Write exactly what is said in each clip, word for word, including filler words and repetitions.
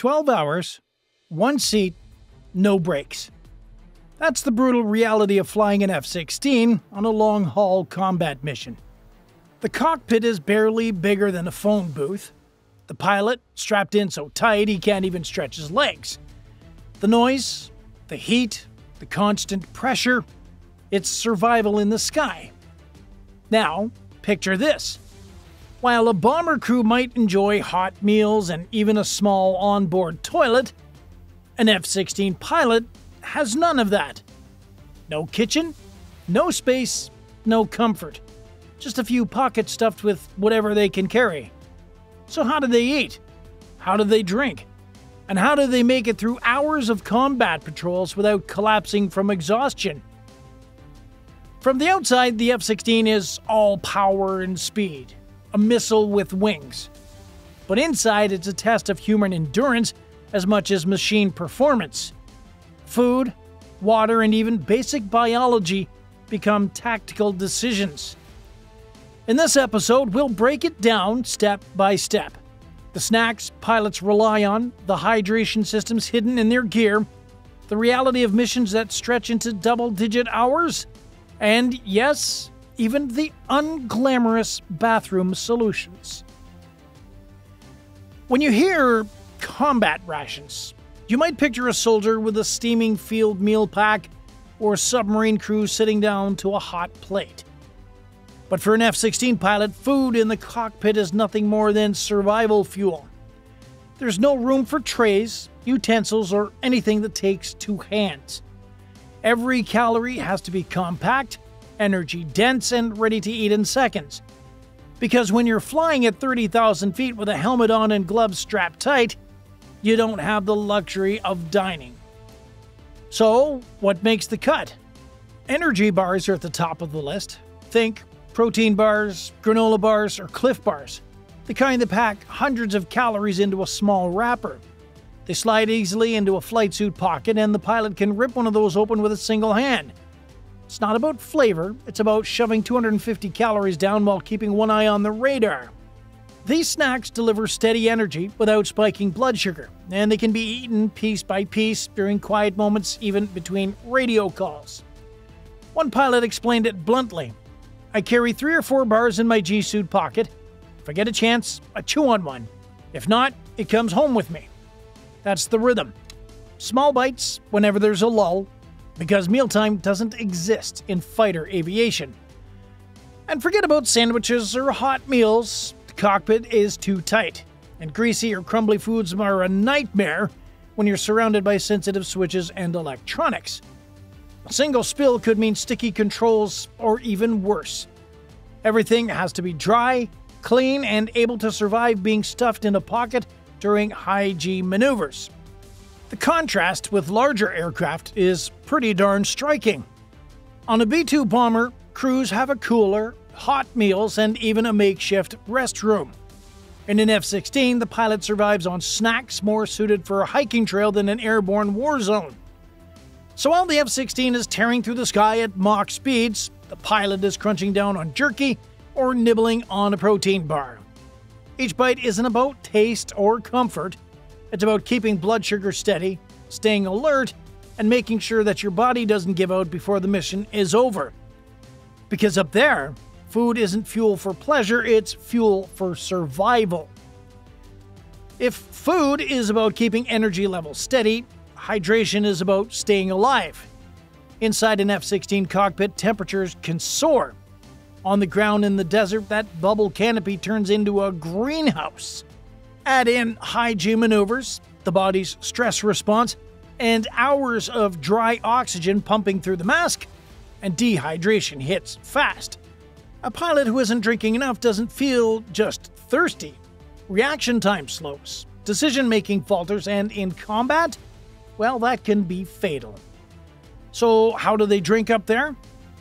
twelve hours, one seat, no brakes. That's the brutal reality of flying an F sixteen on a long-haul combat mission. The cockpit is barely bigger than a phone booth. The pilot, strapped in so tight he can't even stretch his legs. The noise, the heat, the constant pressure, it's survival in the sky. Now, picture this. While a bomber crew might enjoy hot meals and even a small onboard toilet, an F sixteen pilot has none of that. No kitchen, no space, no comfort. Just a few pockets stuffed with whatever they can carry. So how do they eat? How do they drink? And how do they make it through hours of combat patrols without collapsing from exhaustion? From the outside, the F sixteen is all power and speed, a missile with wings. But inside, it's a test of human endurance as much as machine performance. Food, water, and even basic biology become tactical decisions. In this episode, we'll break it down step by step. The snacks pilots rely on, the hydration systems hidden in their gear, the reality of missions that stretch into double-digit hours, and yes, even the unglamorous bathroom solutions. When you hear combat rations, you might picture a soldier with a steaming field meal pack or a submarine crew sitting down to a hot plate. But for an F sixteen pilot, food in the cockpit is nothing more than survival fuel. There's no room for trays, utensils, or anything that takes two hands. Every calorie has to be compact, energy-dense, and ready to eat in seconds. Because when you're flying at thirty thousand feet with a helmet on and gloves strapped tight, you don't have the luxury of dining. So, what makes the cut? Energy bars are at the top of the list. Think protein bars, granola bars, or Cliff Bars. The kind that pack hundreds of calories into a small wrapper. They slide easily into a flight suit pocket, and the pilot can rip one of those open with a single hand. It's not about flavor, it's about shoving two hundred fifty calories down while keeping one eye on the radar. These snacks deliver steady energy without spiking blood sugar, and they can be eaten piece by piece during quiet moments, even between radio calls. One pilot explained it bluntly. I carry three or four bars in my G-suit pocket. If I get a chance, I chew on one. If not, it comes home with me. That's the rhythm. Small bites whenever there's a lull, because mealtime doesn't exist in fighter aviation. And forget about sandwiches or hot meals. Cockpit is too tight, and greasy or crumbly foods are a nightmare when you're surrounded by sensitive switches and electronics. A single spill could mean sticky controls or even worse. Everything has to be dry, clean, and able to survive being stuffed in a pocket during high-G maneuvers. The contrast with larger aircraft is pretty darn striking. On a B two bomber, crews have a cooler, hot meals, and even a makeshift restroom. In an F sixteen, the pilot survives on snacks more suited for a hiking trail than an airborne war zone. So while the F sixteen is tearing through the sky at Mach speeds, the pilot is crunching down on jerky or nibbling on a protein bar. Each bite isn't about taste or comfort. It's about keeping blood sugar steady, staying alert, and making sure that your body doesn't give out before the mission is over. Because up there, food isn't fuel for pleasure, it's fuel for survival. If food is about keeping energy levels steady, hydration is about staying alive. Inside an F sixteen cockpit, temperatures can soar. On the ground in the desert, that bubble canopy turns into a greenhouse. Add in high-G maneuvers, the body's stress response, and hours of dry oxygen pumping through the mask, and dehydration hits fast. A pilot who isn't drinking enough doesn't feel just thirsty. Reaction time slows, decision-making falters, and in combat, well, that can be fatal. So how do they drink up there?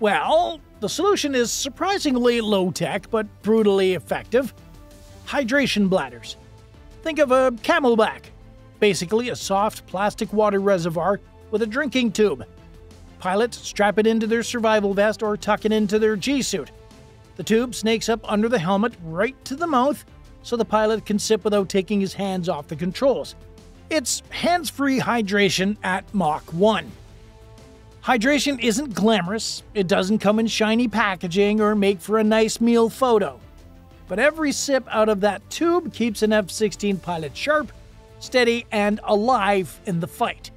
Well, the solution is surprisingly low-tech but brutally effective. Hydration bladders. Think of a CamelBak, basically a soft plastic water reservoir with a drinking tube. Pilots strap it into their survival vest or tuck it into their G-suit. The tube snakes up under the helmet right to the mouth so the pilot can sip without taking his hands off the controls. It's hands-free hydration at Mach one. Hydration isn't glamorous, it doesn't come in shiny packaging or make for a nice meal photo. But every sip out of that tube keeps an F sixteen pilot sharp, steady, and alive in the fight.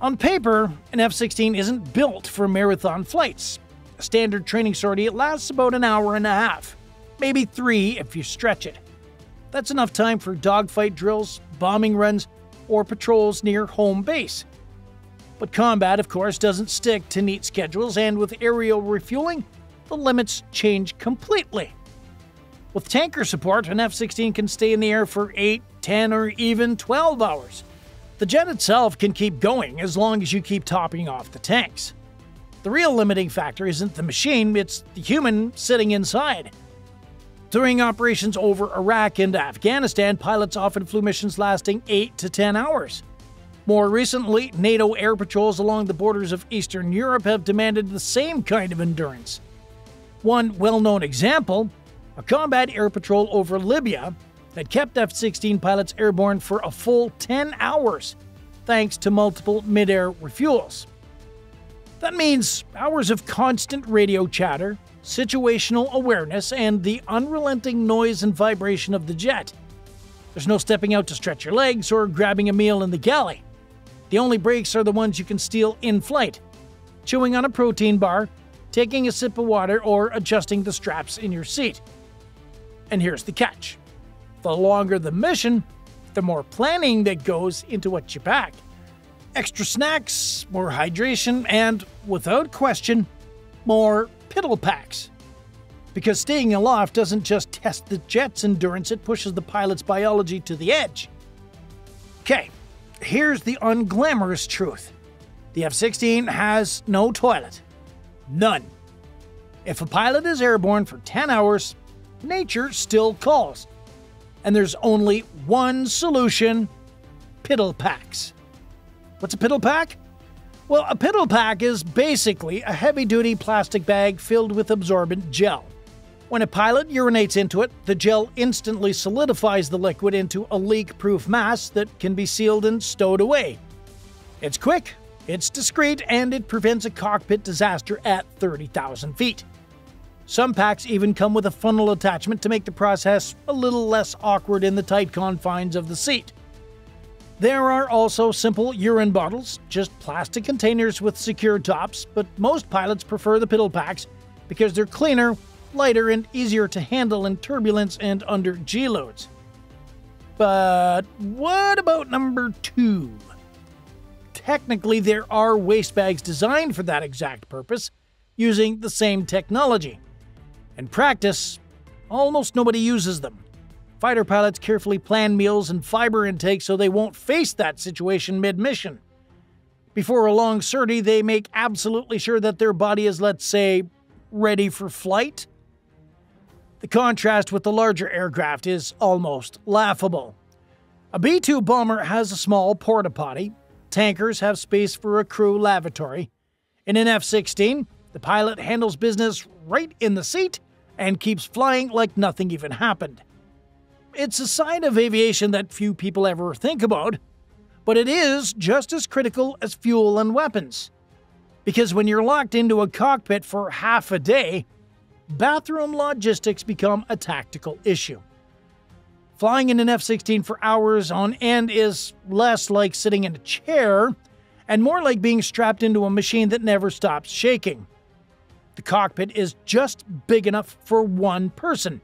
On paper, an F sixteen isn't built for marathon flights. A standard training sortie lasts about an hour and a half, maybe three if you stretch it. That's enough time for dogfight drills, bombing runs, or patrols near home base. But combat, of course, doesn't stick to neat schedules, and with aerial refueling, the limits change completely. With tanker support, an F sixteen can stay in the air for eight, ten, or even twelve hours. The jet itself can keep going as long as you keep topping off the tanks. The real limiting factor isn't the machine, it's the human sitting inside. During operations over Iraq and Afghanistan, pilots often flew missions lasting eight to ten hours. More recently, NATO air patrols along the borders of Eastern Europe have demanded the same kind of endurance. One well-known example, a combat air patrol over Libya that kept F sixteen pilots airborne for a full ten hours, thanks to multiple mid-air refuels. That means hours of constant radio chatter, situational awareness, and the unrelenting noise and vibration of the jet. There's no stepping out to stretch your legs or grabbing a meal in the galley. The only breaks are the ones you can steal in flight, chewing on a protein bar, taking a sip of water, or adjusting the straps in your seat. And here's the catch. The longer the mission, the more planning that goes into what you pack. Extra snacks, more hydration, and, without question, more Piddle Packs. Because staying aloft doesn't just test the jet's endurance, it pushes the pilot's biology to the edge. Okay, here's the unglamorous truth. The F sixteen has no toilet. None. If a pilot is airborne for ten hours, nature still calls. And there's only one solution: Piddle Packs. What's a Piddle Pack? Well, a Piddle Pack is basically a heavy-duty plastic bag filled with absorbent gel. When a pilot urinates into it, the gel instantly solidifies the liquid into a leak-proof mass that can be sealed and stowed away. It's quick, it's discreet, and it prevents a cockpit disaster at thirty thousand feet. Some packs even come with a funnel attachment to make the process a little less awkward in the tight confines of the seat. There are also simple urine bottles, just plastic containers with secure tops, but most pilots prefer the Piddle Packs because they're cleaner, lighter, and easier to handle in turbulence and under G-loads. But what about number two? Technically, there are waste bags designed for that exact purpose, using the same technology. In practice, almost nobody uses them. Fighter pilots carefully plan meals and fiber intake so they won't face that situation mid-mission. Before a long sortie, they make absolutely sure that their body is, let's say, ready for flight. The contrast with the larger aircraft is almost laughable. A B two bomber has a small porta-potty, tankers have space for a crew lavatory. In an F sixteen, the pilot handles business right in the seat and keeps flying like nothing even happened. It's a side of aviation that few people ever think about, but it is just as critical as fuel and weapons. Because when you're locked into a cockpit for half a day, bathroom logistics become a tactical issue. Flying in an F sixteen for hours on end is less like sitting in a chair and more like being strapped into a machine that never stops shaking. The cockpit is just big enough for one person.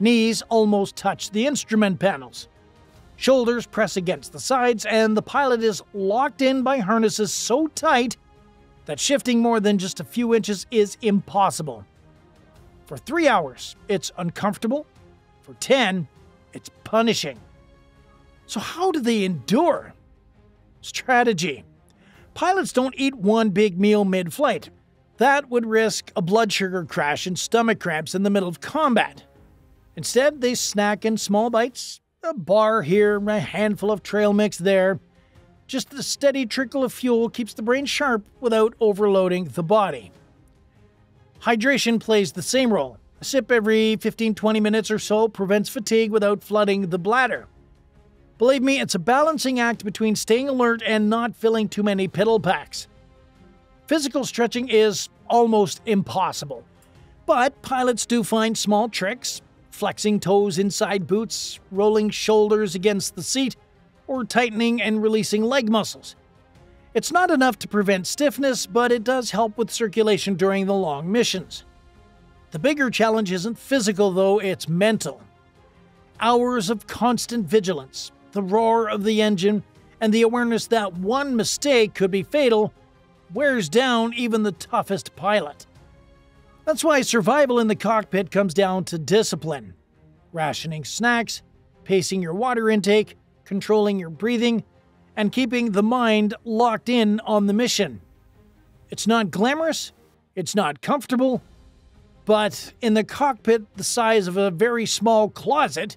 Knees almost touch the instrument panels. Shoulders press against the sides, and the pilot is locked in by harnesses so tight that shifting more than just a few inches is impossible. For three hours, it's uncomfortable. For ten, it's punishing. So how do they endure? Strategy. Pilots don't eat one big meal mid-flight. That would risk a blood sugar crash and stomach cramps in the middle of combat. Instead, they snack in small bites, a bar here, a handful of trail mix there. Just the steady trickle of fuel keeps the brain sharp without overloading the body. Hydration plays the same role. A sip every fifteen to twenty minutes or so prevents fatigue without flooding the bladder. Believe me, it's a balancing act between staying alert and not filling too many piddle packs. Physical stretching is almost impossible, but pilots do find small tricks, flexing toes inside boots, rolling shoulders against the seat, or tightening and releasing leg muscles. It's not enough to prevent stiffness, but it does help with circulation during the long missions. The bigger challenge isn't physical though, it's mental. Hours of constant vigilance, the roar of the engine, and the awareness that one mistake could be fatal wears down even the toughest pilot. That's why survival in the cockpit comes down to discipline. Rationing snacks, pacing your water intake, controlling your breathing, and keeping the mind locked in on the mission. It's not glamorous, it's not comfortable, but in the cockpit the size of a very small closet,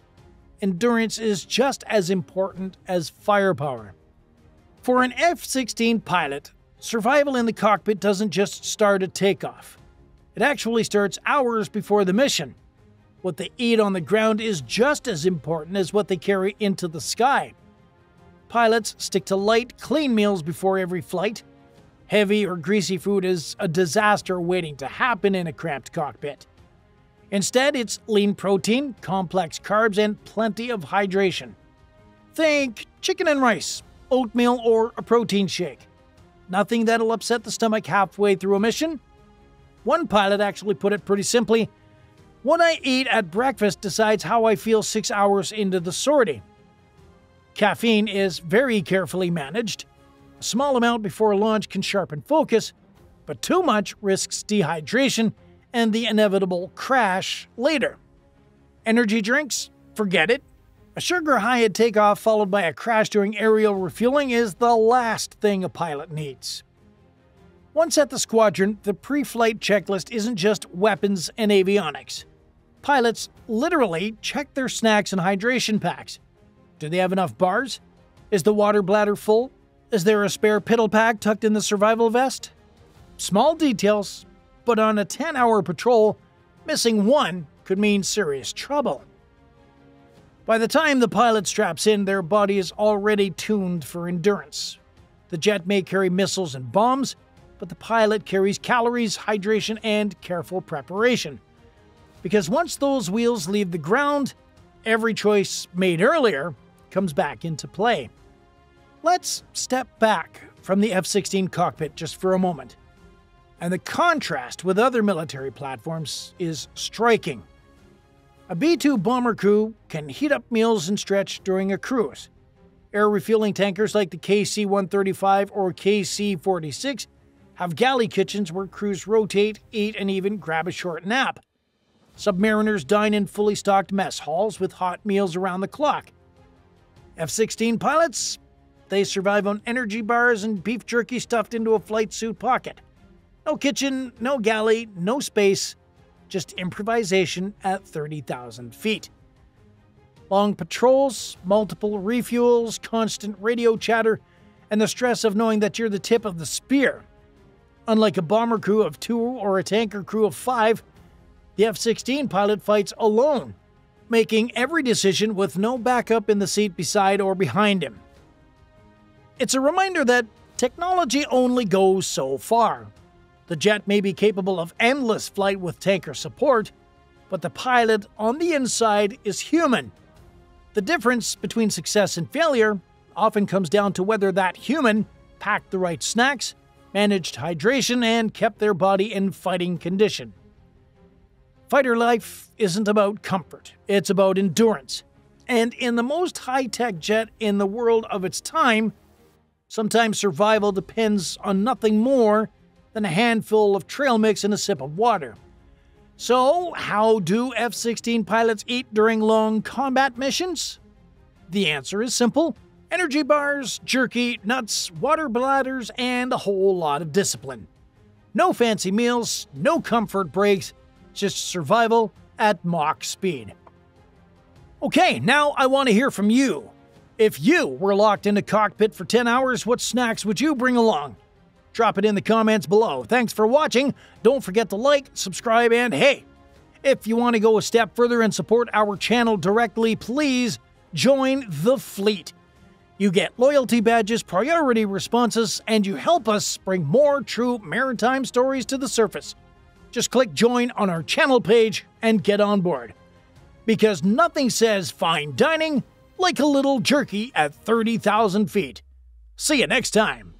endurance is just as important as firepower. For an F sixteen pilot, survival in the cockpit doesn't just start at takeoff. It actually starts hours before the mission. What they eat on the ground is just as important as what they carry into the sky. Pilots stick to light, clean meals before every flight. Heavy or greasy food is a disaster waiting to happen in a cramped cockpit. Instead, it's lean protein, complex carbs, and plenty of hydration. Think chicken and rice, oatmeal, or a protein shake. Nothing that'll upset the stomach halfway through a mission. One pilot actually put it pretty simply, "What I eat at breakfast decides how I feel six hours into the sortie." Caffeine is very carefully managed. A small amount before launch can sharpen focus, but too much risks dehydration and the inevitable crash later. Energy drinks? Forget it. A sugar high at takeoff followed by a crash during aerial refueling is the last thing a pilot needs. Once at the squadron, the pre-flight checklist isn't just weapons and avionics. Pilots literally check their snacks and hydration packs. Do they have enough bars? Is the water bladder full? Is there a spare piddle pack tucked in the survival vest? Small details, but on a ten-hour patrol, missing one could mean serious trouble. By the time the pilot straps in, their body is already tuned for endurance. The jet may carry missiles and bombs, but the pilot carries calories, hydration, and careful preparation. Because once those wheels leave the ground, every choice made earlier comes back into play. Let's step back from the F sixteen cockpit just for a moment. And the contrast with other military platforms is striking. A B two bomber crew can heat up meals and stretch during a cruise. Air refueling tankers like the K C one thirty-five or K C forty-six have galley kitchens where crews rotate, eat, and even grab a short nap. Submariners dine in fully stocked mess halls with hot meals around the clock. F sixteen pilots? They survive on energy bars and beef jerky stuffed into a flight suit pocket. No kitchen, no galley, no space, just improvisation at thirty thousand feet. Long patrols, multiple refuels, constant radio chatter, and the stress of knowing that you're the tip of the spear. Unlike a bomber crew of two or a tanker crew of five, the F sixteen pilot fights alone, making every decision with no backup in the seat beside or behind him. It's a reminder that technology only goes so far. The jet may be capable of endless flight with tanker support, but the pilot on the inside is human. The difference between success and failure often comes down to whether that human packed the right snacks, managed hydration, and kept their body in fighting condition. Fighter life isn't about comfort, it's about endurance. And in the most high-tech jet in the world of its time, sometimes survival depends on nothing more than a handful of trail mix and a sip of water. So, how do F sixteen pilots eat during long combat missions? The answer is simple. Energy bars, jerky, nuts, water bladders, and a whole lot of discipline. No fancy meals, no comfort breaks, just survival at Mach speed. Okay, now I want to hear from you. If you were locked in a cockpit for ten hours, what snacks would you bring along? Drop it in the comments below. Thanks for watching. Don't forget to like, subscribe, and hey, if you want to go a step further and support our channel directly, please Join the fleet. You get loyalty badges, priority responses, and you help us bring more true maritime stories to the surface. Just click join on our channel page and get on board. Because nothing says fine dining like a little jerky at thirty thousand feet. See you next time.